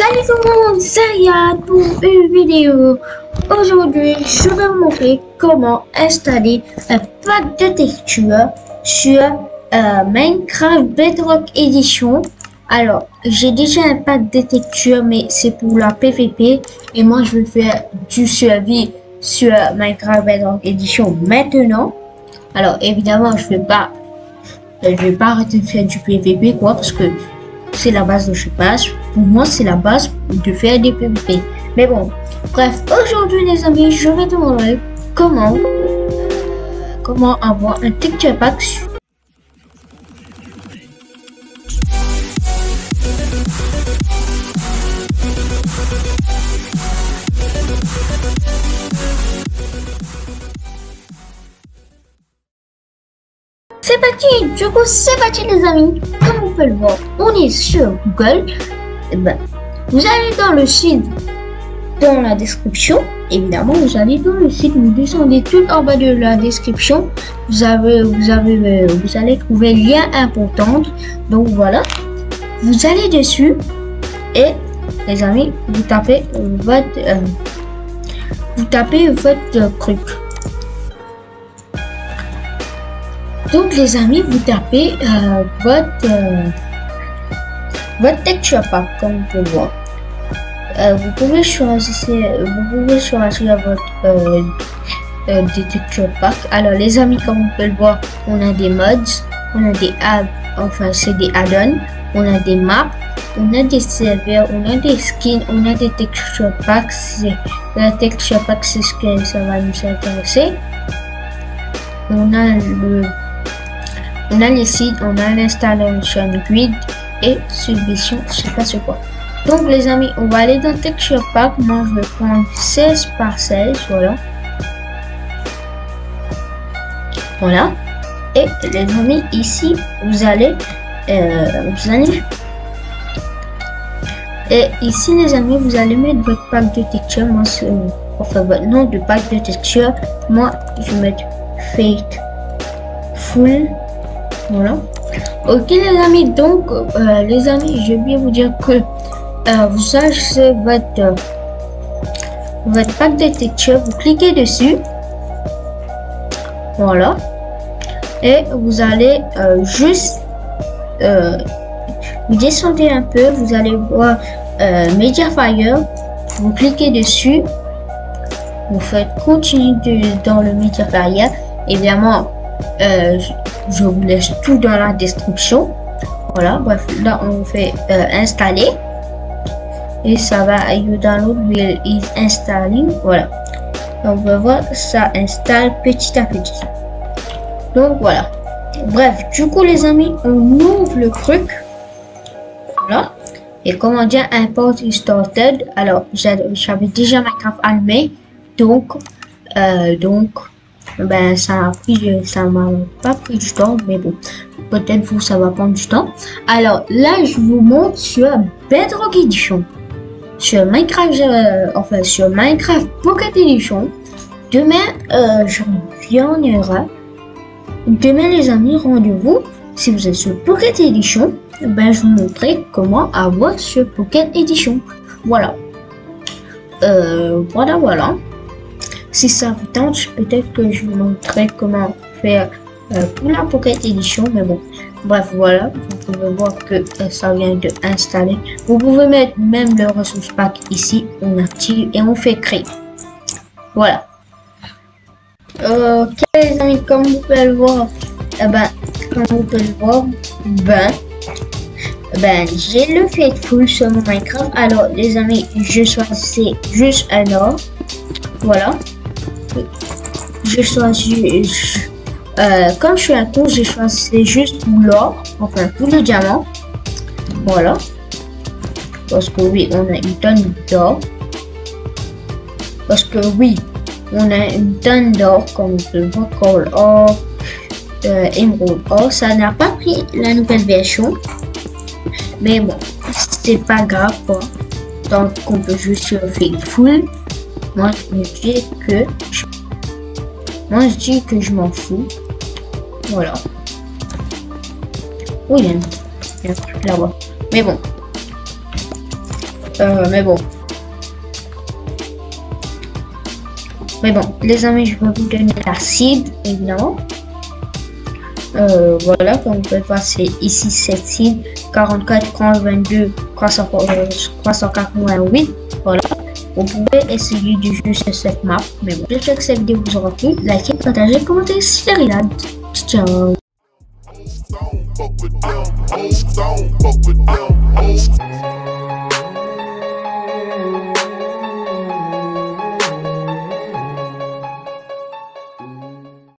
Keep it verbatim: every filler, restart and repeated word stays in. Salut tout le monde, c'est Yann pour une vidéo. Aujourd'hui, je vais vous montrer comment installer un pack de textures sur euh, Minecraft Bedrock Edition. Alors, j'ai déjà un pack de textures, mais c'est pour la P V P. Et moi, je vais faire du survie sur Minecraft Bedrock Edition maintenant. Alors, évidemment, je ne vais pas, je vais pas arrêter de faire du P V P, quoi, parce que c'est la base de je passe. Pour moi, c'est la base de faire des P V P. Mais bon, bref, aujourd'hui les amis, je vais te montrer comment euh, comment avoir un texture pack. C'est parti, du coup c'est parti les amis. Comme vous pouvez le voir, on est sur Google. Et ben, vous allez dans le site, dans la description. Évidemment, vous allez dans le site, vous descendez tout en bas de la description. Vous avez, vous avez, vous allez trouver lien important. Donc voilà, vous allez dessus et les amis, vous tapez votre, euh, vous tapez votre truc. Donc les amis, vous tapez euh, votre, euh, votre texture pack comme vous pouvez voir. Euh, vous pouvez choisir, vous pouvez choisir votre euh, euh, texture pack. Alors les amis, comme vous pouvez le voir, on a des mods, on a des add, enfin c'est des add-ons, on a des maps, on a des serveurs, on a des skins, on a des texture packs. La texture pack, c'est ce que ça va nous intéresser. On a le On a les sites, on a l'installation grid et submission, je sais pas c'est quoi. Donc les amis, on va aller dans texture pack. Moi je vais prendre seize par seize, voilà. Voilà. Et les amis, ici vous allez, euh, vous allez. Et ici les amis, vous allez mettre votre pack de texture. Moi c'est enfin, votre nom de pack de texture. Moi je vais mettre Faithful. Voilà. Ok les amis, donc euh, les amis, je vais vous dire que euh, vous achetez votre euh, votre pack de texture, vous cliquez dessus, voilà, et vous allez euh, juste euh, vous descendez un peu, vous allez voir euh, Mediafire, vous cliquez dessus, vous faites continuer de, dans le Mediafire. Évidemment, euh, je vous laisse tout dans la description. Voilà, bref, là on fait euh, installer et ça va. You download will is installing. Voilà, donc on va voir, ça installe petit à petit. Donc voilà, bref, du coup les amis, on ouvre le truc. Voilà, et comment dire, import started. Alors j'avais déjà Minecraft allumé, donc euh, donc ben ça a pris, ça m'a pas pris du temps, mais bon, peut-être vous ça va prendre du temps. Alors là je vous montre sur Bedrock Edition, sur Minecraft, euh, enfin sur Minecraft Pocket Edition. Demain euh, je reviendrai. Demain les amis, rendez-vous si vous êtes sur Pocket Edition. Ben je vous montrerai comment avoir ce Pocket Edition. Voilà, euh, voilà voilà. Si ça vous tente, peut-être que je vous montrerai comment faire euh, pour la Pocket Edition, mais bon, bref, voilà, vous pouvez voir que euh, ça vient de installer. Vous pouvez mettre même le ressource pack ici, on active et on fait créer. Voilà. Ok les amis, comme vous pouvez le voir, eh ben, comme vous pouvez le voir, ben, ben, j'ai le Faithful sur mon Minecraft. Alors les amis, je choisis juste un or, voilà. Je choisis, euh, comme je suis un con, j'ai choisi juste pour l'or, enfin pour le diamant. Voilà. Parce que oui, on a une tonne d'or. Parce que oui, on a une tonne d'or, comme le brocol or, euh, émeraude or. Ça n'a pas pris la nouvelle version. Mais bon, c'est pas grave, quoi. Tant qu'on peut juste faire full. Moi je dis que je... moi je dis que je m'en fous. Voilà. Oui, il y a un truc là-bas. Mais bon. ça va, mais bon. Mais bon, les amis, je vais vous donner la cible, évidemment. Euh, voilà, comme vous pouvez voir, c'est ici cette cible, quarante-quatre, trente-deux, vingt-deux, trois cent quatre, moins huit, voilà. Vous pouvez essayer de jouer sur cette map, mais bon. J'espère que cette vidéo vous aura plu, likez, partagez, commentez, c'est rigolo. Ciao.